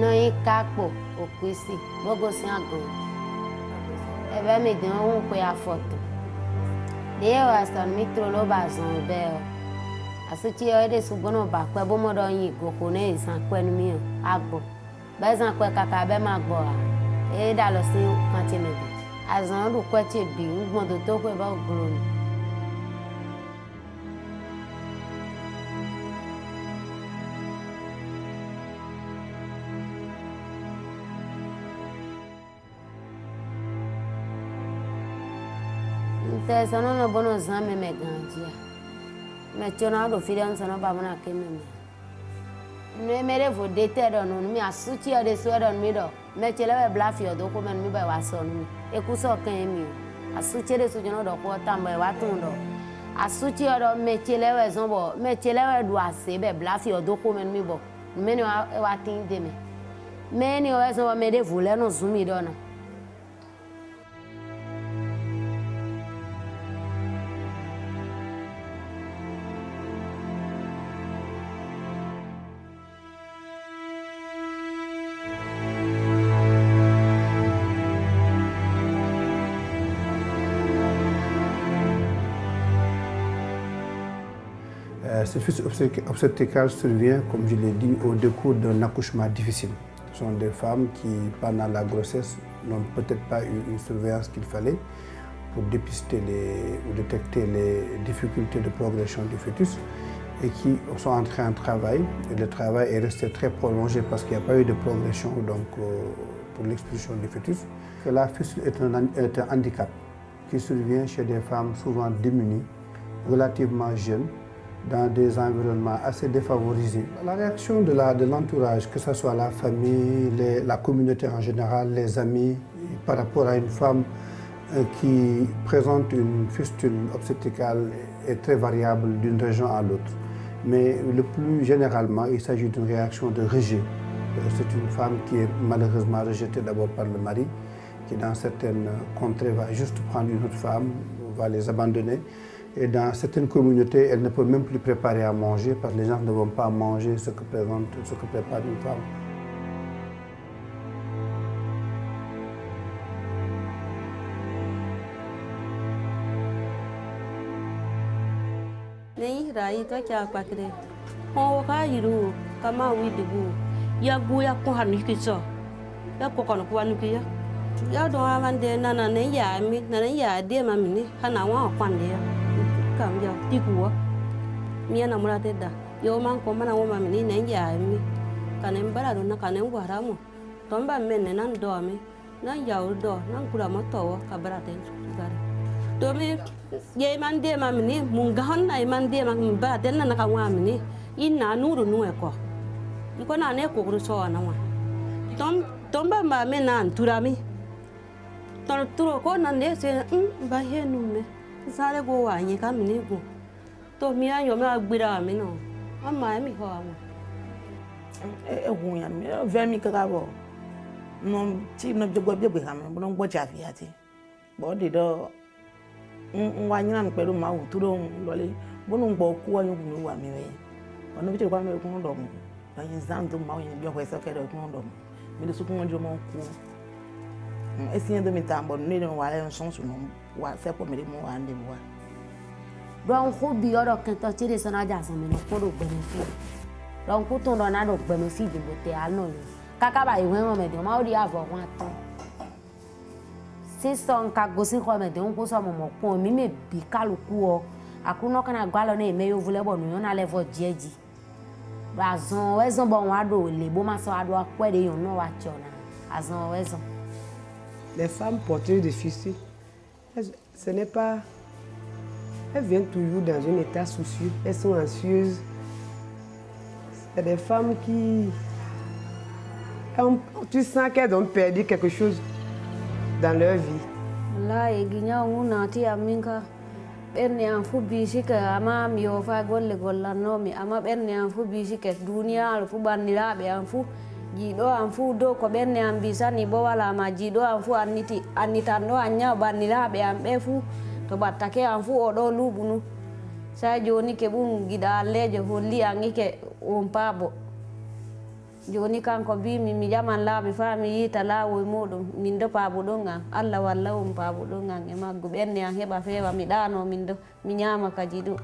Noi kakpo okwisi mogo si ago. Ebe mi den won pe afoto. Dey o asan mi trolo bazon be o. Asuti o de sugbon ba pe bo modo yin igoko na isan pe nu mi agbo. Be san pe kaka be ma gbo a. E da lo si kan ti mi. Azan lu pe ti bi ngbon do to pe ba ogoro ni. There's another bonus, I may make Nigeria. Metronado Fidan, son of Babana came in. No matter for dated on me, I suit you the sweat on middle. Met your level bluff your document me by was on me. A cusso came you. I suited the sojourn of Portam by Watundo. I suit you on Metchelever Zombo. Metchelever do I say, bluff your document me. Many are think them. Many of us were made a Vulano Zumidona. Ce fils obstétrical survient, comme je l'ai dit, au décours d'un accouchement difficile. Ce sont des femmes qui, pendant la grossesse, n'ont peut-être pas eu une surveillance qu'il fallait pour dépister ou détecter les difficultés de progression du fœtus et qui sont entrées en travail. Et le travail est resté très prolongé parce qu'il n'y a pas eu de progression donc, pour l'expulsion du fœtus. La fistule est un handicap qui survient chez des femmes souvent démunies, relativement jeunes, dans des environnements assez défavorisés. La réaction de l'entourage, que ce soit la famille, la communauté en général, les amis, par rapport à une femme qui présente une fistule obstétricale est très variable d'une région à l'autre. Mais le plus généralement, il s'agit d'une réaction de rejet. C'est une femme qui est malheureusement rejetée d'abord par le mari, qui dans certaines contrées va juste prendre une autre femme, va les abandonner. Et dans certaines communautés, elle ne peut même plus préparer à manger parce que les gens ne vont pas manger ce que prépare une femme. Come, yeah, dig work. Me and Amurata, your man, common woman in India, me. Can embarrass no can embarrass. Tomba men and undore me. Nan yaw door, nan Kuramoto, Cabarate. Tommy, yea, man, dear mammy, Mungahana, man, dear mammy, but then an Akawamini. In a no echo. You can an echo, Russo, no one. Tomba, my men, and Turami. Torturon, and they say, by here, no me. Sare go wa yin ka mi ni gun to mi ayo ma gbira mi na o ma mi ho awon e gun yan mi ve mi kaka bo no ti no jogbo jogbo ka mi no gbo ja fi ati bo de do wa yin na pelu ma wo turo lo le bo no gbo ku ayo gun wa mi re ona bi ti kwa mi kun do mu ba yin zan do ma yin bi o ko so ke do kun do mi le su kun jo mo ku esi en do mi tambo ni no wa le nsun su no what's up with me more and more. Brown who be other can touch it is another and a photo benefit. Long put on another benefit, but they are known. Kakaba, when I met them, all the other one. Since some cagosin home at the uncle Samuel, poor Mimi Picalucuo, I could not can a gallon may overlap on your level, Jeji. Razon, where's on Bonwardo, Leboma, so I do a query, you know what, Jonah, as always. Les femmes portées de fils. Ce n'est pas... Elles viennent toujours dans un état soucieux. Elles sont anxieuses. C'est des femmes qui... Tu sens qu'elles ont perdu quelque chose dans leur vie. Là, il y a un anti aminka. Il y a un fou bichi que ama mi ofa gol le gol la nomi. Ama il y a un fou bichi que dunia le fou banila be un fou. Jido anfu do ko benne ambisa ni bo wala ma jido anfu aniti anitando anya banila be ambefu to batake anfu odo lubunu sa joni ke bun gida leje holli angike on pabo joni kanko bi mi mi jaman laabi fa mi yita laawo muɗum min do paabuɗo ngan Allah walla on paabuɗo ngan e maggu ɓenne an heɓa feewa mi ɗaano min do mi ñaama kaji ɗo.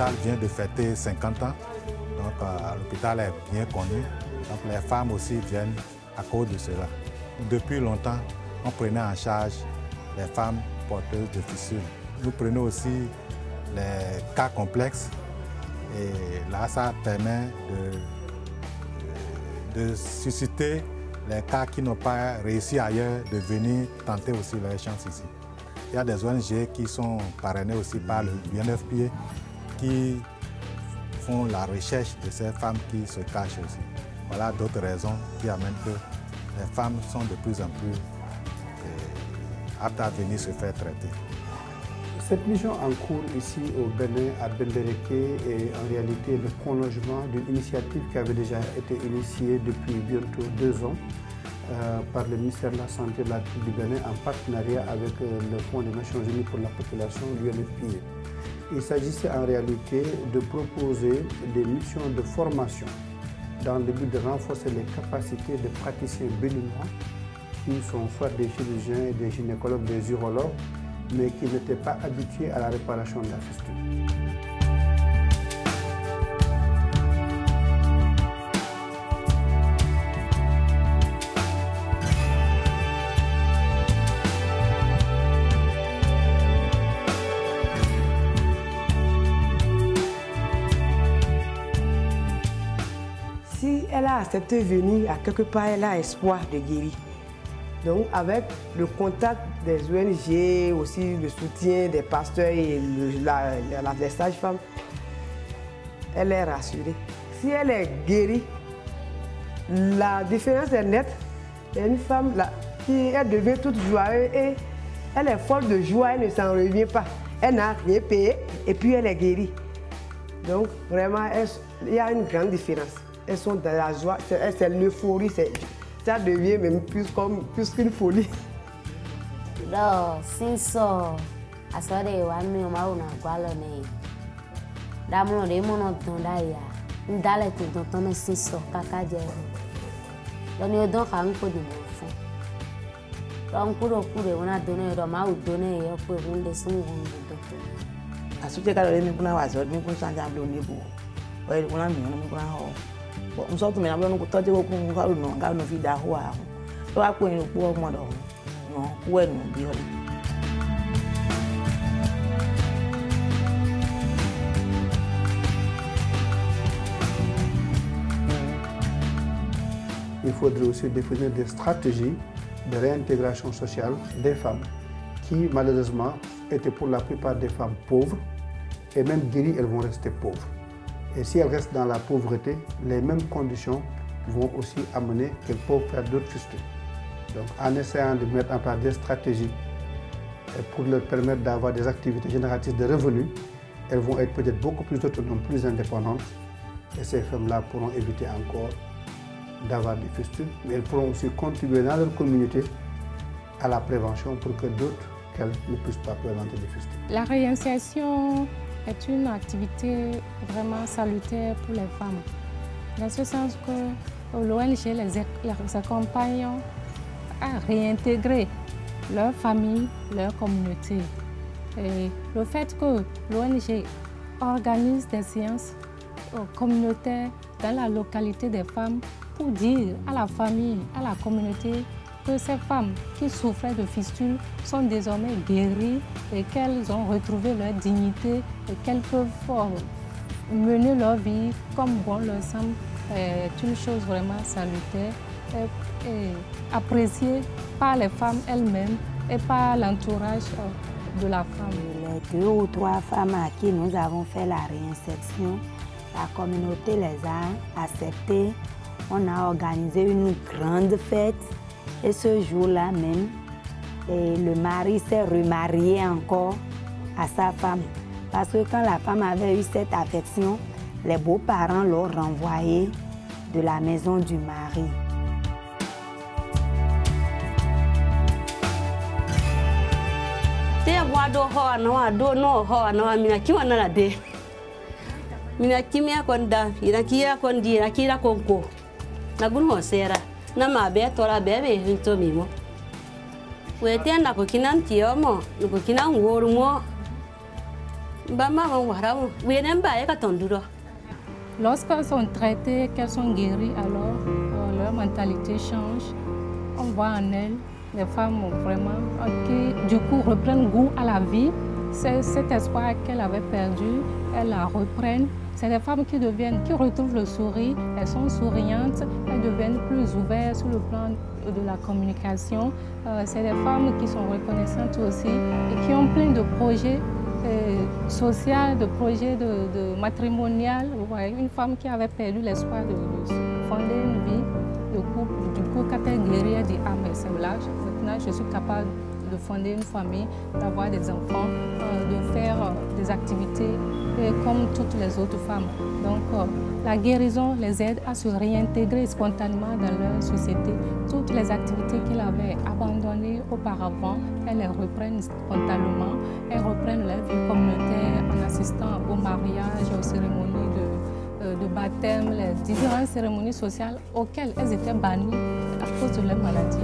L'hôpital vient de fêter 50 ans, donc l'hôpital est bien connu, donc les femmes aussi viennent à cause de cela. Depuis longtemps, on prenait en charge les femmes porteuses de fissures. Nous prenons aussi les cas complexes et là ça permet de susciter les cas qui n'ont pas réussi ailleurs de venir tenter aussi leur chance ici. Il y a des ONG qui sont parrainées aussi par le UNFPA, qui font la recherche de ces femmes qui se cachent aussi. Voilà d'autres raisons qui amènent que les femmes sont de plus en plus aptes à venir se faire traiter. Cette mission en cours ici au Bénin, à Bendereke, est en réalité le prolongement d'une initiative qui avait déjà été initiée depuis bientôt 2 ans par le ministère de la Santé de la République du Bénin en partenariat avec le Fonds des Nations Unies pour la population, l'UNFPA. Il s'agissait en réalité de proposer des missions de formation dans le but de renforcer les capacités de praticiens béninois qui sont soit des chirurgiens, des gynécologues, des urologues, mais qui n'étaient pas habitués à la réparation de la fistule. Elle a accepté de venir, à quelque part, elle a espoir de guérir. Donc avec le contact des ONG, aussi le soutien des pasteurs et les sages-femmes, elle est rassurée. Si elle est guérie, la différence est nette. Il y a une femme là, qui elle devient toute joyeuse et elle est folle de joie, elle ne s'en revient pas. Elle n'a rien payé et puis elle est guérie. Donc vraiment, il y a une grande différence. Elles sont dans la joie, c'est l'euphorie, ça devient même plus qu'une folie. Nous sommes tous les gens qui ont été en train de se faire. Nous avons été en train de se faire. Il faudrait aussi définir des stratégies de réintégration sociale des femmes qui, malheureusement, étaient pour la plupart des femmes pauvres et même guéries, elles vont rester pauvres. Et si elles restent dans la pauvreté, les mêmes conditions vont aussi amener qu'elles peuvent faire d'autres fistules. Donc en essayant de mettre en place des stratégies pour leur permettre d'avoir des activités génératrices de revenus, elles vont être peut-être beaucoup plus autonomes, plus indépendantes. Et ces femmes-là pourront éviter encore d'avoir des fistules. Mais elles pourront aussi contribuer dans leur communauté à la prévention pour que d'autres qu'elles ne puissent pas présenter des fistules. La réinsertion est une activité vraiment salutaire pour les femmes. Dans ce sens que l'ONG les accompagne à réintégrer leur famille, leur communauté. Et le fait que l'ONG organise des séances communautaires dans la localité des femmes pour dire à la famille, à la communauté, que ces femmes qui souffraient de fistules sont désormais guéries et qu'elles ont retrouvé leur dignité et qu'elles peuvent mener leur vie comme bon leur semble est une chose vraiment salutaire et appréciée par les femmes elles-mêmes et par l'entourage de la femme. Les 2 ou 3 femmes à qui nous avons fait la réinsertion, la communauté les a acceptées on a organisé une grande fête. Et ce jour-là même, le mari s'est remarié encore à sa femme. Parce que quand la femme avait eu cette affection, les beaux-parents l'ont renvoyée de la maison du mari. Lorsqu'elles sont traitées, qu'elles sont guéries, alors leur mentalité change. On voit en elles les femmes vraiment qui, du coup, reprennent goût à la vie. Cet espoir qu'elles avaient perdu, elles la reprennent. C'est des femmes qui deviennent, qui retrouvent le sourire, elles sont souriantes, elles deviennent plus ouvertes sur le plan de la communication. C'est des femmes qui sont reconnaissantes aussi et qui ont plein de projets sociaux, de projets de matrimonial. Vous voyez, une femme qui avait perdu l'espoir de fonder une vie de couple, du coup, quand elle guérit, elle dit « Ah, mais c'est là, maintenant je suis capable de fonder une famille, d'avoir des enfants, de faire des activités comme toutes les autres femmes. » Donc la guérison les aide à se réintégrer spontanément dans leur société. Toutes les activités qu'ils avaient abandonnées auparavant, elles les reprennent spontanément, elles reprennent leur vie communautaire en assistant au mariage, aux cérémonies de baptême, les différentes cérémonies sociales auxquelles elles étaient bannies à cause de leur maladie.